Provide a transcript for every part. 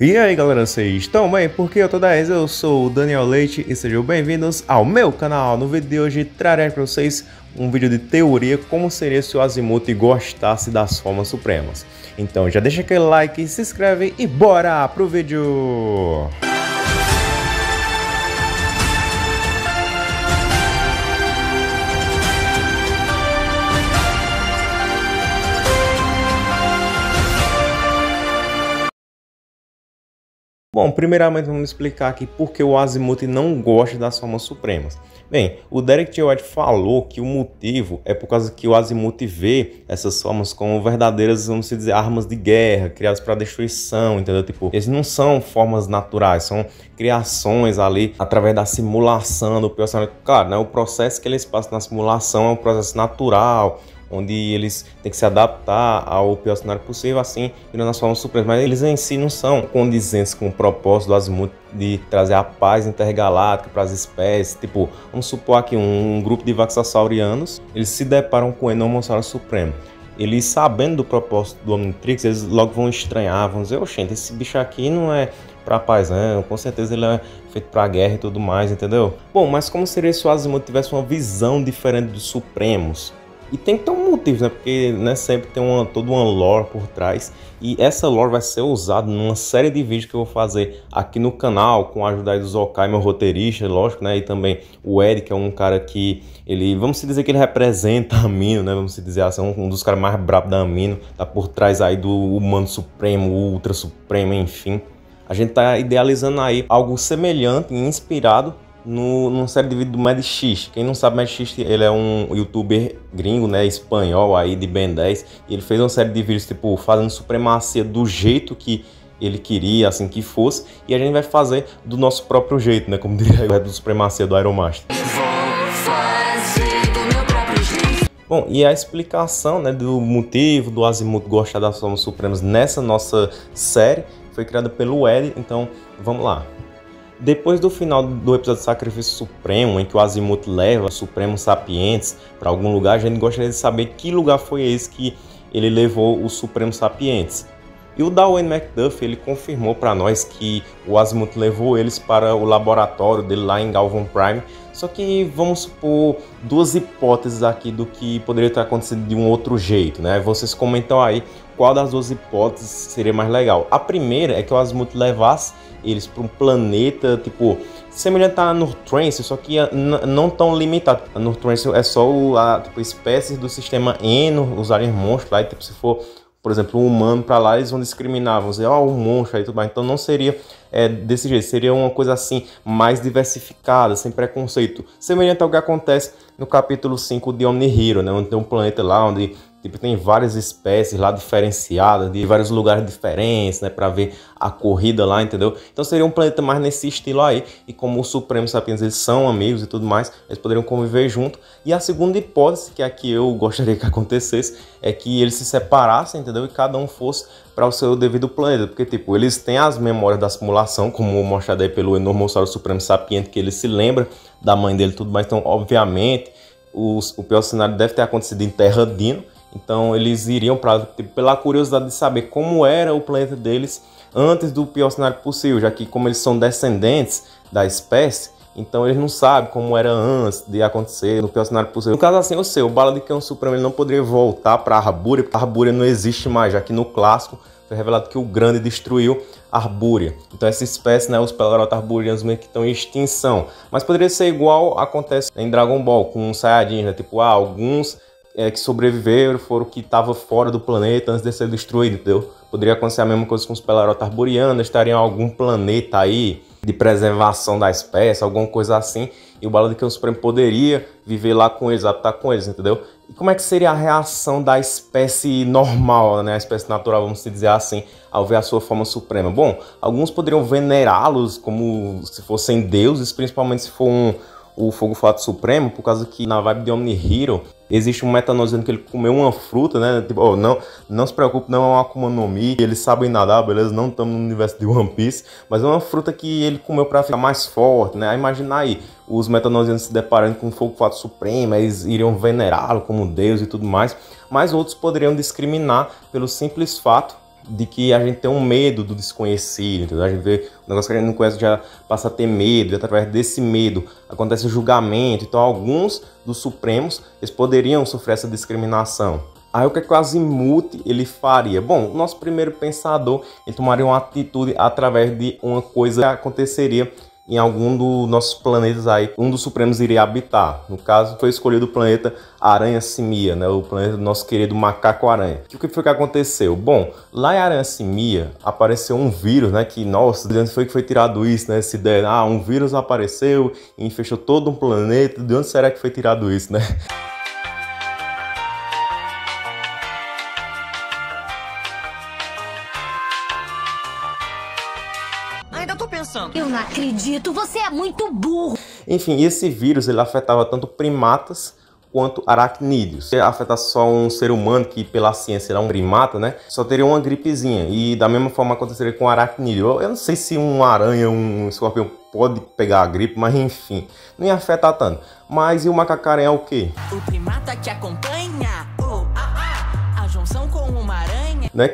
E aí galera, vocês estão bem? Porque eu tô 10, eu sou o Daniel Leite e sejam bem-vindos ao meu canal. No vídeo de hoje trarei para vocês um vídeo de teoria, como seria se o Azmuth gostasse das formas supremas. Então já deixa aquele like, se inscreve e bora pro vídeo! Bom, primeiramente vamos explicar aqui por que o Azmuth não gosta das formas supremas. Bem, o Derek T. White falou que o motivo é por causa que o Azmuth vê essas formas como verdadeiras, vamos dizer, armas de guerra, criadas para destruição, entendeu? Tipo, eles não são formas naturais, são criações ali através da simulação do pensamento. Claro, né, o processo que eles passam na simulação é um processo natural, onde eles têm que se adaptar ao pior cenário possível, assim, virando as formas supremas. Mas eles em si não são condizentes com o propósito do Azmuth de trazer a paz intergaláctica para as espécies. Tipo, vamos supor aqui um grupo de Vaxasaurianos, eles se deparam com o Enormossauro Supremo. Eles, sabendo do propósito do Omnitrix, eles logo vão estranhar, vão dizer, oxente, esse bicho aqui não é pra paz, né? Com certeza ele é feito pra guerra e tudo mais, entendeu? Bom, mas como seria se o Azmuth tivesse uma visão diferente dos Supremos? E tem que ter um motivo, né? Porque né, sempre tem toda uma lore por trás. E essa lore vai ser usada numa série de vídeos que eu vou fazer aqui no canal, com a ajuda aí do Okai, meu roteirista, lógico, né? E também o Eric, que é um cara que ele, vamos dizer que ele representa a Amino, né? Vamos dizer assim, um dos caras mais bravos da Amino. Tá por trás aí do Humano Supremo, Ultra Supremo, enfim. A gente tá idealizando aí algo semelhante e inspirado numa série de vídeos do Mad X. Quem não sabe, Mad X, ele é um youtuber gringo, né, espanhol aí de Ben 10, e ele fez uma série de vídeos tipo fazendo supremacia do jeito que ele queria, assim que fosse, e a gente vai fazer do nosso próprio jeito, né, como diria o do supremacia do Iron Master. Bom, e a explicação, né, do motivo do Azmuth gostar das formas supremas nessa nossa série foi criada pelo Ed, então vamos lá. Depois do final do episódio Sacrifício Supremo, em que o Azmuth leva os Supremos Sapientes para algum lugar, a gente gostaria de saber que lugar foi esse que ele levou os Supremos Sapientes. E o Darwin McDuff, ele confirmou para nós que o Azmuth levou eles para o laboratório dele lá em Galvan Prime. Só que vamos supor duas hipóteses aqui do que poderia ter acontecido de um outro jeito, né? Vocês comentam aí qual das duas hipóteses seria mais legal. A primeira é que o Azmuth levasse eles para um planeta, tipo, semelhante a Nurtrans, só que não tão limitado. A Nurtrans é só tipo, espécies do sistema Eno, os aliens monstros lá, e tipo, se for, por exemplo, um humano para lá, eles vão discriminar, vão dizer, ó, um monstro aí tudo mais. Então não seria desse jeito, seria uma coisa assim, mais diversificada, sem preconceito. Semelhante ao que acontece no capítulo 5 de Omni Hero, né? Onde tem um planeta lá, onde tipo, tem várias espécies lá diferenciadas, de vários lugares diferentes, né? Para ver a corrida lá, entendeu? Então seria um planeta mais nesse estilo aí. E como os Supremos Sapiens, eles são amigos e tudo mais, eles poderiam conviver junto. E a segunda hipótese, que é a que eu gostaria que acontecesse, é que eles se separassem, entendeu? E cada um fosse para o seu devido planeta. Porque, tipo, eles têm as memórias da simulação, como mostrado aí pelo Enormossauro Supremo Sapiente, que ele se lembra da mãe dele e tudo mais. Então, obviamente, o pior cenário deve ter acontecido em Terra Dino. Então eles iriam para tipo, pela curiosidade de saber como era o planeta deles antes do pior cenário possível, já que como eles são descendentes da espécie, então eles não sabem como era antes de acontecer no pior cenário possível. No caso assim, o Baladicão Supremo ele não poderia voltar para Arbúria, porque a Arbúria não existe mais, já que no clássico foi revelado que o Grande destruiu a Arbúria. Então essa espécie, né, os Arburianos meio que estão em extinção. Mas poderia ser igual acontece em Dragon Ball com os Sayajin, né? Tipo, alguns que sobreviveram, foram que estavam fora do planeta antes de ser destruído, entendeu? Poderia acontecer a mesma coisa com os Arburianos, estariam em algum planeta aí de preservação da espécie, alguma coisa assim, e o Baladicão Supremo poderia viver lá com eles, adaptar com eles, entendeu? E como é que seria a reação da espécie normal, né? A espécie natural, vamos dizer assim, ao ver a sua forma suprema? Bom, alguns poderiam venerá-los como se fossem deuses, principalmente se for o Fogo Fato Supremo, por causa que na vibe de Omni Hero existe um metanoziano que ele comeu uma fruta, né? Tipo, oh, não se preocupe, não é um akuma no mi, eles sabem nadar, beleza? Não estamos no universo de One Piece, mas é uma fruta que ele comeu para ficar mais forte, né? Imagina aí, os metanozianos se deparando com o Fogo Fato Supremo, eles iriam venerá-lo como deus e tudo mais, mas outros poderiam discriminar pelo simples fato de que a gente tem um medo do desconhecido, entendeu? A gente vê um negócio que a gente não conhece, já passa a ter medo, e através desse medo acontece o julgamento. Então alguns dos Supremos, eles poderiam sofrer essa discriminação. Aí o que é que o Azmuth ele faria? Bom, o nosso primeiro pensador, ele tomaria uma atitude através de uma coisa que aconteceria em algum dos nossos planetas aí, um dos Supremos iria habitar. No caso, foi escolhido o planeta Aranha-Simia, né? O planeta do nosso querido Macaco-Aranha. O que foi que aconteceu? Bom, lá em Aranha-Simia apareceu um vírus, né? Que, nossa, de onde foi que foi tirado isso, né? Essa ideia, ah, um vírus apareceu e infestou todo um planeta. De onde será que foi tirado isso, né? Eu não acredito, você é muito burro. Enfim, esse vírus ele afetava tanto primatas quanto aracnídeos. Se afetasse só um ser humano, que pela ciência era um primata, né? Só teria uma gripezinha. E da mesma forma aconteceria com o aracnídeo. Eu não sei se um aranha, um escorpião pode pegar a gripe, mas enfim, não ia afetar tanto. Mas e o macacarém é o quê? O primata que acompanha a junção com uma aranha.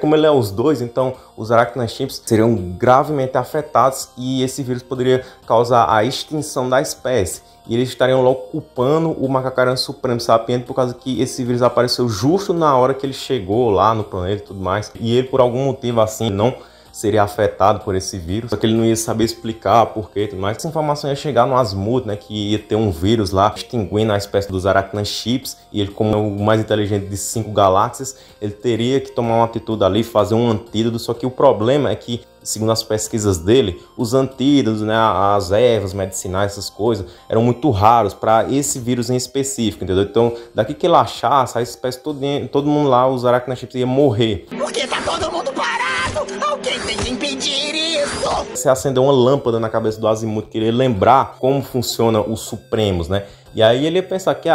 Como ele é os dois, então os arachnichimps seriam gravemente afetados e esse vírus poderia causar a extinção da espécie. E eles estariam logo culpando o Macacarão Supremo Sapiente por causa que esse vírus apareceu justo na hora que ele chegou lá no planeta e tudo mais. E ele, por algum motivo assim, não seria afetado por esse vírus, só que ele não ia saber explicar porquê, mas essa informação ia chegar no Azmuth, né, que ia ter um vírus lá extinguindo a espécie dos arachnichimps, e ele, como o mais inteligente de 5 galáxias, ele teria que tomar uma atitude ali, fazer um antídoto, só que o problema é que, segundo as pesquisas dele, os antídotos, né, as ervas medicinais, essas coisas, eram muito raros para esse vírus em específico, entendeu? Então, daqui que ele achasse, a espécie todo mundo lá, os arachnichimps ia morrer. Por que tá todo mundo parado? Alguém tem que impedir isso! Você acendeu uma lâmpada na cabeça do Azmuth, queria lembrar como funciona os Supremos, né? E aí ele ia pensar que,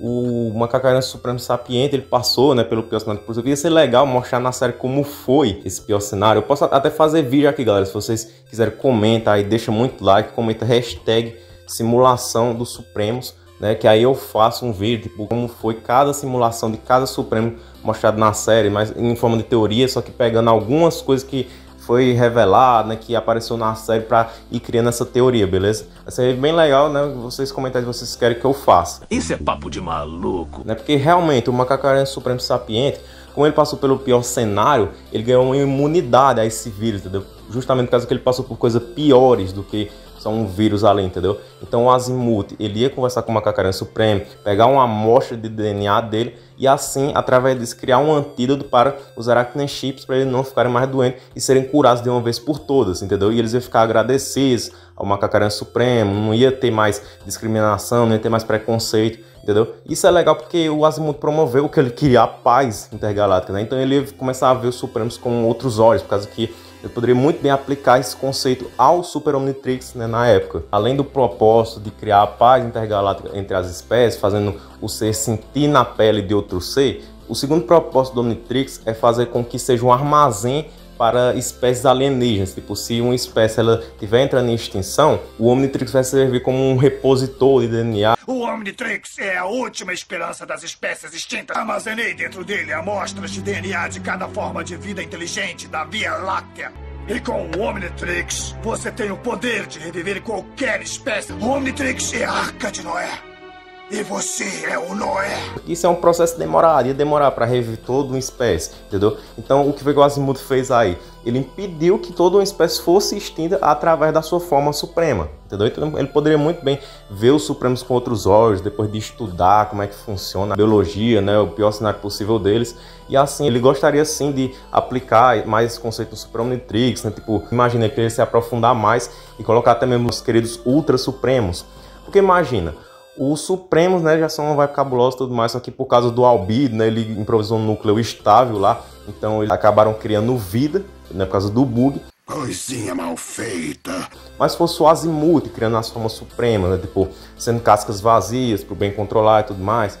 o Macacarão Supremo Sapiente, ele passou, né, pelo pior cenário possível. Ia ser legal mostrar na série como foi esse pior cenário. Eu posso até fazer vídeo aqui, galera. Se vocês quiserem, comenta aí, deixa muito like, comenta hashtag simulação dos Supremos, né, que aí eu faço um vídeo, tipo, como foi cada simulação de cada Supremo mostrado na série, mas em forma de teoria, só que pegando algumas coisas que foi revelado, né, que apareceu na série, pra ir criando essa teoria, beleza? Isso aí é bem legal, né? Vocês comentarem se vocês querem que eu faça. Isso é papo de maluco, né? Porque realmente o Macacarão Supremo Sapiente, como ele passou pelo pior cenário, ele ganhou uma imunidade a esse vírus, entendeu? Justamente por causa que ele passou por coisas piores do que só um vírus ali, entendeu? Então o Azmuth, ele ia conversar com o Macacarão Supremo, pegar uma amostra de DNA dele e assim, através disso, criar um antídoto para os arachnichimps, para eles não ficarem mais doentes e serem curados de uma vez por todas, entendeu? E eles iam ficar agradecidos ao Macacarão Supremo, não ia ter mais discriminação, não ia ter mais preconceito, entendeu? Isso é legal porque o Azmuth promoveu que ele queria a paz intergaláctica, né? Então ele ia começar a ver os Supremos com outros olhos, por causa que ele poderia muito bem aplicar esse conceito ao Super Omnitrix, né, na época. Além do propósito de criar a paz intergaláctica entre as espécies, fazendo o ser sentir na pele de outro ser, o segundo propósito do Omnitrix é fazer com que seja um armazém para espécies alienígenas. Tipo, se uma espécie ela tiver entrando em extinção, o Omnitrix vai servir como um repositor de DNA. O Omnitrix é a última esperança das espécies extintas. Armazenei dentro dele amostras de DNA de cada forma de vida inteligente da Via Láctea. E com o Omnitrix, você tem o poder de reviver qualquer espécie. O Omnitrix é a Arca de Noé. E você é o Noé. Isso é um processo demorado, ia demorar para reviver toda uma espécie, entendeu? Então o que o Azmuth fez aí? Ele impediu que toda uma espécie fosse extinta através da sua forma suprema, entendeu? Então ele poderia muito bem ver os Supremos com outros olhos, depois de estudar como é que funciona a biologia, né, o pior cenário possível deles. E assim, ele gostaria sim de aplicar mais esse conceito do Super Omnitrix, né? Tipo, imagina, ele queria se aprofundar mais e colocar até mesmo os queridos Ultra Supremos. Porque imagina, os Supremos, né, já são vai cabulosos e tudo mais, só que por causa do albedo, né, ele improvisou um núcleo estável lá, então eles acabaram criando vida, né, por causa do bug. Coisinha mal feita. Mas fosse o Azmuth criando as formas supremas, né, tipo, sendo cascas vazias pro bem controlar e tudo mais,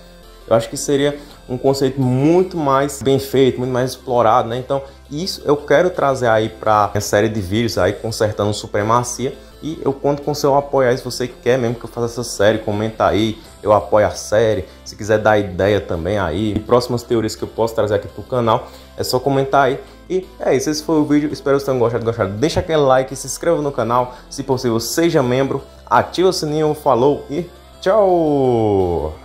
eu acho que seria um conceito muito mais bem feito, muito mais explorado, né? Então isso eu quero trazer aí pra minha série de vídeos aí, consertando supremacia. E eu conto com seu apoio aí, se você quer mesmo que eu faça essa série, comenta aí, eu apoio a série. Se quiser dar ideia também aí, e próximas teorias que eu posso trazer aqui pro canal, é só comentar aí. E é isso, esse foi o vídeo, espero que vocês tenham gostado. Deixa aquele like, se inscreva no canal, se possível seja membro, ativa o sininho, falou e tchau!